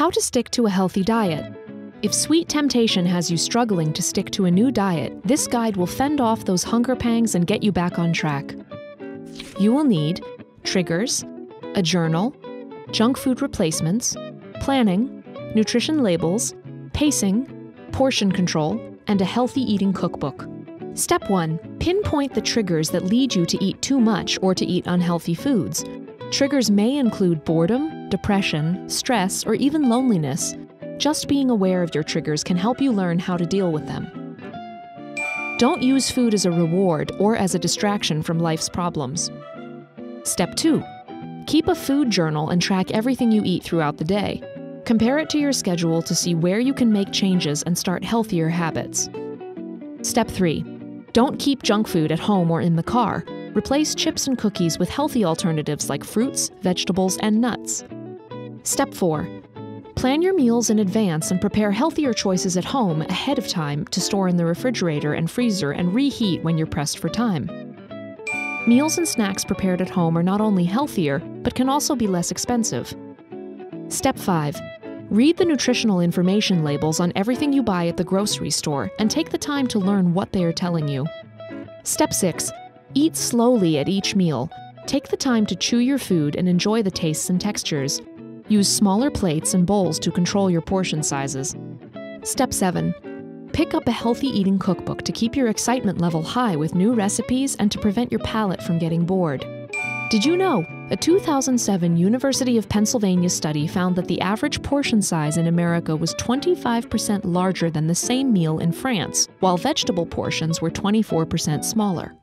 How to stick to a healthy diet. If sweet temptation has you struggling to stick to a new diet, this guide will fend off those hunger pangs and get you back on track. You will need triggers, a journal, junk food replacements, planning, nutrition labels, pacing, portion control, and a healthy eating cookbook. Step 1. Pinpoint the triggers that lead you to eat too much or to eat unhealthy foods. Triggers may include boredom, depression, stress, or even loneliness. Just being aware of your triggers can help you learn how to deal with them. Don't use food as a reward or as a distraction from life's problems. Step 2. Keep a food journal and track everything you eat throughout the day. Compare it to your schedule to see where you can make changes and start healthier habits. Step 3. Don't keep junk food at home or in the car. Replace chips and cookies with healthy alternatives like fruits, vegetables, and nuts. Step 4. Plan your meals in advance and prepare healthier choices at home ahead of time to store in the refrigerator and freezer and reheat when you're pressed for time. Meals and snacks prepared at home are not only healthier, but can also be less expensive. Step 5. Read the nutritional information labels on everything you buy at the grocery store and take the time to learn what they are telling you. Step 6. Eat slowly at each meal. Take the time to chew your food and enjoy the tastes and textures. Use smaller plates and bowls to control your portion sizes. Step 7. Pick up a healthy eating cookbook to keep your excitement level high with new recipes and to prevent your palate from getting bored. Did you know? A 2007 University of Pennsylvania study found that the average portion size in America was 25% larger than the same meal in France, while vegetable portions were 24% smaller.